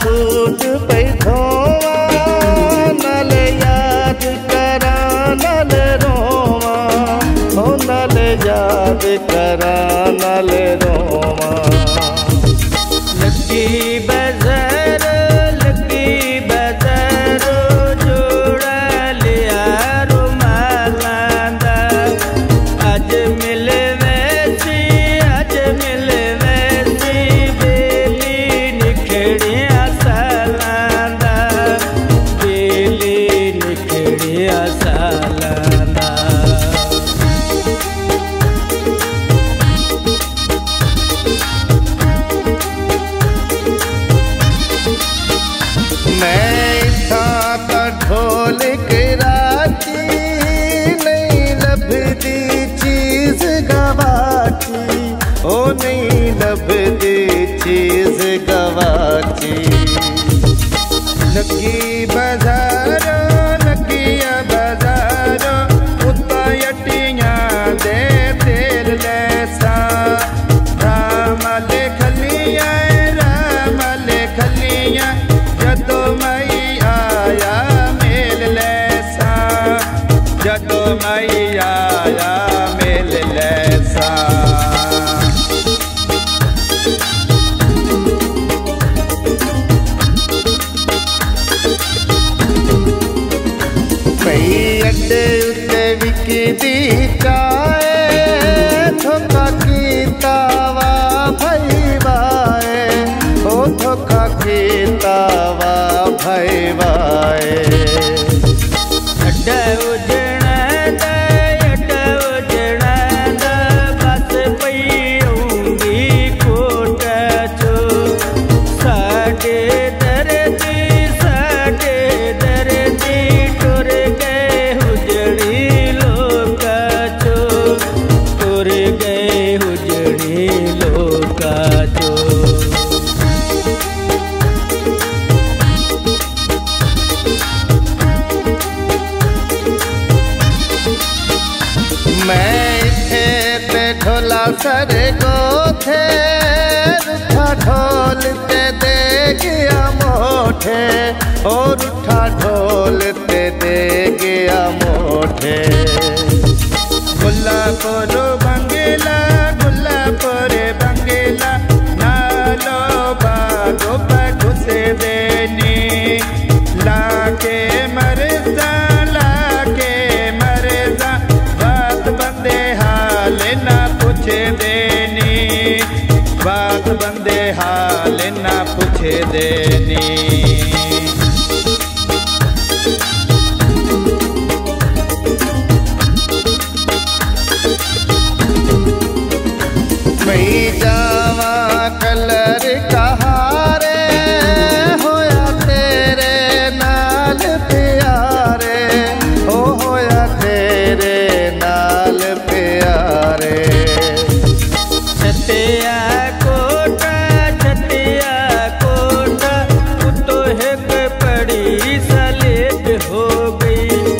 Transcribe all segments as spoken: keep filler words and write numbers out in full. Suit पे धोवा नल याद करा नल रोवा, हो नल याद करा नल रोवा। लगी बजर लगी बजर जोड़ा लिया रुमालांदा, आज मिले वैसी आज मिले वैसी बेली निखड़ी नहीं लभदी चीज गवाची। लकी बाजारो लकिया बाजारो उत्ता यटिया दे तेल लैसा, राम ले खलिया राम ले खलिया जदो मई आया मेल लैसा, जदो मई आया मेल लैसा। चाय धोखा की तावा भैवाए, ओ धोखा की तावा भैवाए। अड्डा उजड़ा अड्डा उजड़ा बस पैऊंगी कोट छो, साडे दर्दी साडे दर्दी टुर गए उजड़ी सर गोथे रूठा ढोलते दे गया मोठे, और रूठा ढोलते दे गया मोठे। गुल्ला पर बंगेला गुल्ला पर बंगेला नालो बागो पर घुसे देनी, लाके मरदा लाके मरदा बात बंदे हाल ना पूछे देनी, बात बंदे हाल ना पूछे देनी। भई जावा कलर कहारे होया तेरे नाल प्यारे, हो होया तेरे नाल प्यारे। छतिया कोटा छतिया कोटा तो हिक पड़ी सलेट हो गई,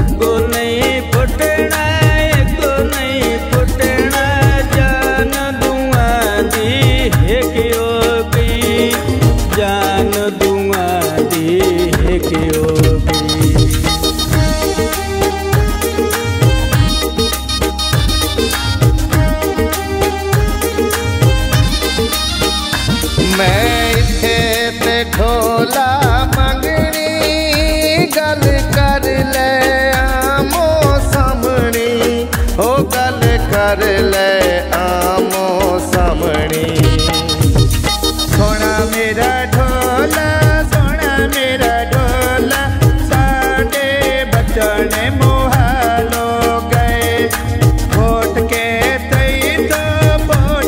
अगो नहीं फुटना अगो नहीं फुटना जान दुआ दी हिक हो गई, जान दुआ दी हिक हो गई। मैं इथे ते ढोला मंगनी गल कर ले आमो सामनी, हो गल कर ले आमो सामनी। सोना मेरा ढोला सोना मेरा ढोला साडे बचन मोहालो गए, घोट के तई तो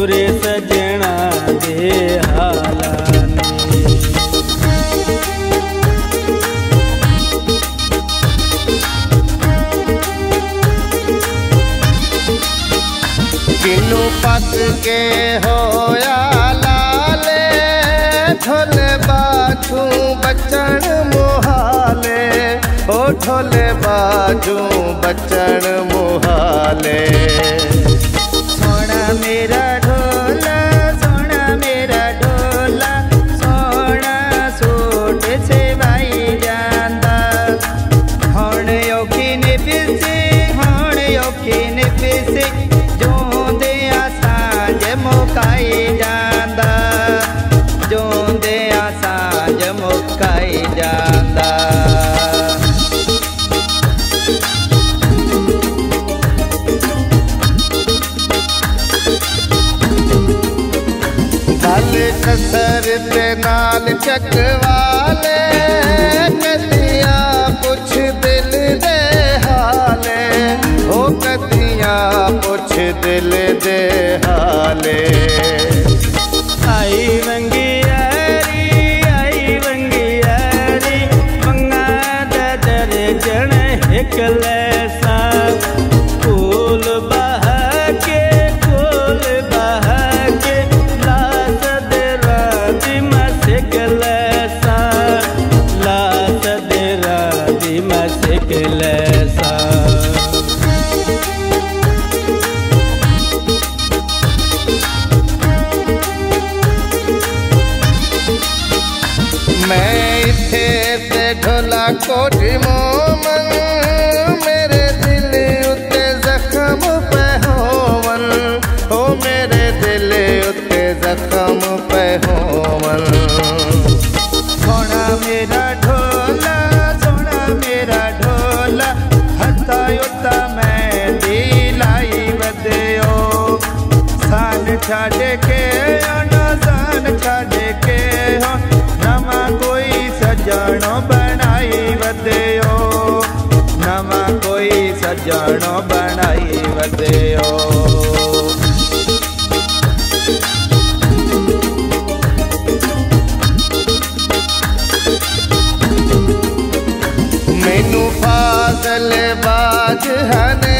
सुरे सजना दे हालानी। किनु पत के होया लाले ढोल बाजू बचन मोहाले, ओ ढोल बाजू बचन मोहाले। सोना मेरा ढोला, सोना मेरा ढोला, सोना सूट से भाई जाता। हण योगी ने पिसे, हण योगी ने पिसे, जो दे सांझ मुकाई जाता, जो दे सांझ मुकाई जाता। ससर ते नाल चकवाले कदिया पुछ दिल दे हाले, ओ कदिया पुछ दिल दे हाले। आई वंगी यारी, आई वंगी यारी, मंगा दा दर्जन एक लैसा। फूल बहाके, फूल बहाके, ढोला कोटी मोमन मेरे दिल उत्ते जख्म पे होवन, ओ मेरे दिल उत्ते जख्म पे होवन। सोना मेरा ढोला, सोना मेरा ढोला, हता युता मैं दिलाई बदयो। सान छाड़े के आना, सान छाड़े के हो नमा कोई सजानो बनाई बदेओ, नमा कोई सजानो बनाई बदेओ। मैनू फाजल बाज हने